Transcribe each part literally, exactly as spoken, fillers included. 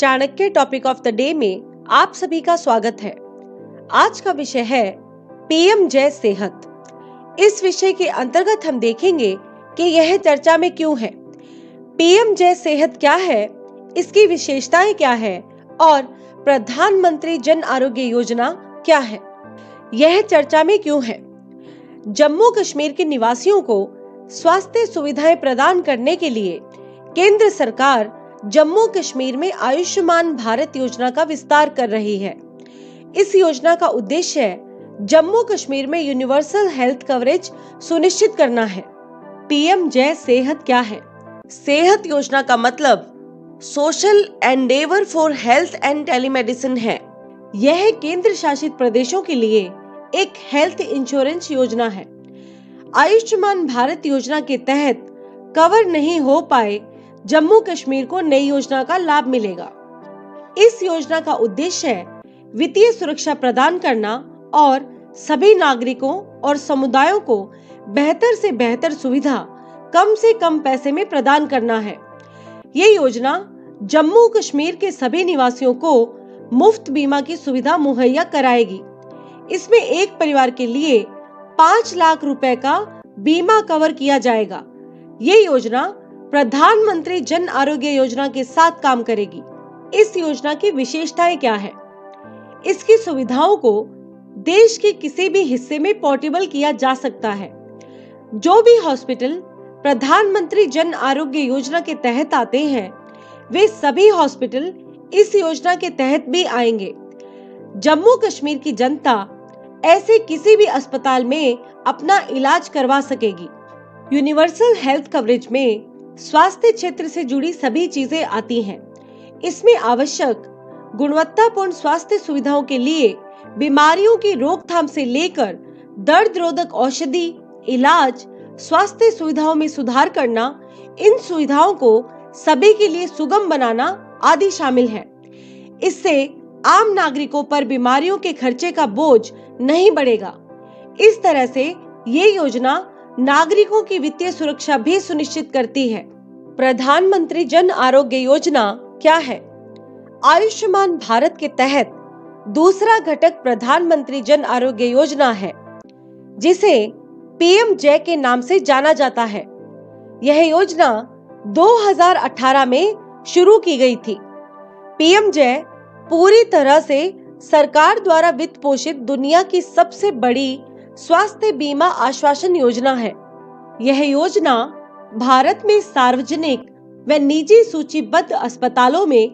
Chanakya topic of the day में आप सभी का स्वागत है। आज का विषय है पीएम जय सेहत। इस विषय के अंतर्गत हम देखेंगे कि यह चर्चा में क्यों है, पीएम जय सेहत क्या है, इसकी विशेषताएं क्या है और प्रधानमंत्री जन आरोग्य योजना क्या है। यह चर्चा में क्यों है? जम्मू कश्मीर के निवासियों को स्वास्थ्य सुविधाएं प्रदान करने के लिए केंद्र सरकार जम्मू कश्मीर में आयुष्मान भारत योजना का विस्तार कर रही है। इस योजना का उद्देश्य है जम्मू कश्मीर में यूनिवर्सल हेल्थ कवरेज सुनिश्चित करना है। पीएम जय सेहत क्या है? सेहत योजना का मतलब social endeavour for health and telemedicine है। यह केंद्र शासित प्रदेशों के लिए एक हेल्थ इंश्योरेंस योजना है। आयुष्मान भारत योजना के तहत कवर नहीं हो पाए जम्मू कश्मीर को नई योजना का लाभ मिलेगा। इस योजना का उद्देश्य है वित्तीय सुरक्षा प्रदान करना और सभी नागरिकों और समुदायों को बेहतर से बेहतर सुविधा कम से कम पैसे में प्रदान करना है। ये योजना जम्मू कश्मीर के सभी निवासियों को मुफ्त बीमा की सुविधा मुहैया कराएगी। इसमें एक परिवार के लिए पाँच लाख रुपए का बीमा कवर किया जाएगा। ये योजना प्रधानमंत्री जन आरोग्य योजना के साथ काम करेगी। इस योजना की विशेषताएं क्या है? इसकी सुविधाओं को देश के किसी भी हिस्से में पोर्टेबल किया जा सकता है। जो भी हॉस्पिटल प्रधानमंत्री जन आरोग्य योजना के तहत आते हैं, वे सभी हॉस्पिटल इस योजना के तहत भी आएंगे। जम्मू कश्मीर की जनता ऐसे किसी भी अस्पताल में अपना इलाज करवा सकेगी। यूनिवर्सल हेल्थ कवरेज में स्वास्थ्य क्षेत्र से जुड़ी सभी चीजें आती हैं। इसमें आवश्यक गुणवत्तापूर्ण स्वास्थ्य सुविधाओं के लिए बीमारियों की रोकथाम से लेकर दर्द रोधक औषधि, इलाज, स्वास्थ्य सुविधाओं में सुधार करना, इन सुविधाओं को सभी के लिए सुगम बनाना आदि शामिल है। इससे आम नागरिकों पर बीमारियों के खर्चे का बोझ नहीं बढ़ेगा। इस तरह से ये योजना नागरिकों की वित्तीय सुरक्षा भी सुनिश्चित करती है। प्रधानमंत्री जन आरोग्य योजना क्या है? आयुष्मान भारत के तहत दूसरा घटक प्रधानमंत्री जन आरोग्य योजना है, जिसे पीएम जय के नाम से जाना जाता है। यह योजना दो हज़ार अठारह में शुरू की गई थी। पीएम जय पूरी तरह से सरकार द्वारा वित्त पोषित दुनिया की सबसे बड़ी स्वास्थ्य बीमा आश्वासन योजना है। यह योजना भारत में सार्वजनिक व निजी सूचीबद्ध अस्पतालों में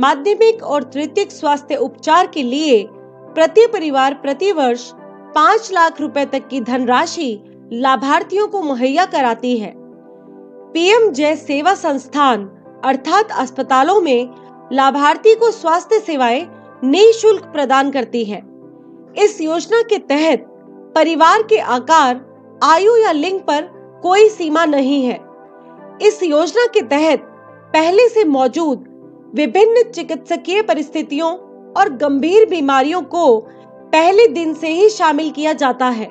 माध्यमिक और तृतीयक स्वास्थ्य उपचार के लिए प्रति परिवार प्रति वर्ष पाँच लाख रुपए तक की धनराशि लाभार्थियों को मुहैया कराती है। पीएम जय सेवा संस्थान अर्थात अस्पतालों में लाभार्थी को स्वास्थ्य सेवाएं निःशुल्क प्रदान करती है। इस योजना के तहत परिवार के आकार, आयु या लिंग पर कोई सीमा नहीं है। इस योजना के तहत पहले से मौजूद विभिन्न चिकित्सकीय परिस्थितियों और गंभीर बीमारियों को पहले दिन से ही शामिल किया जाता है।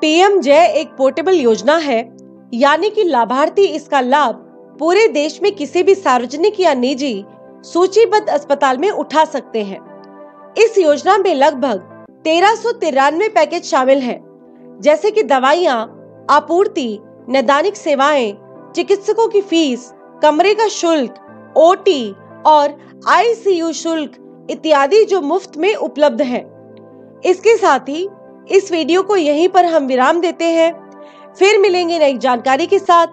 पीएम जय एक पोर्टेबल योजना है, यानी कि लाभार्थी इसका लाभ पूरे देश में किसी भी सार्वजनिक या निजी सूचीबद्ध अस्पताल में उठा सकते हैं। इस योजना में लगभग तेरह सौ तिरानवे पैकेज शामिल हैं, जैसे कि दवाइयाँ, आपूर्ति, नैदानिक सेवाएं, चिकित्सकों की फीस, कमरे का शुल्क, ओटी और आईसीयू शुल्क इत्यादि, जो मुफ्त में उपलब्ध हैं। इसके साथ ही इस वीडियो को यहीं पर हम विराम देते हैं। फिर मिलेंगे नई जानकारी के साथ।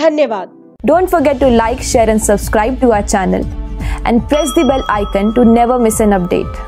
धन्यवाद। Don't forget to like, share and subscribe to our channel and press the bell icon to never miss an update.